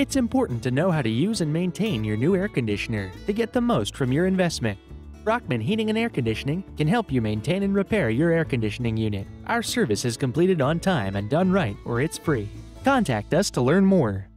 It's important to know how to use and maintain your new air conditioner to get the most from your investment. Brockman Heating and Air Conditioning can help you maintain and repair your air conditioning unit. Our service is completed on time and done right, or it's free. Contact us to learn more.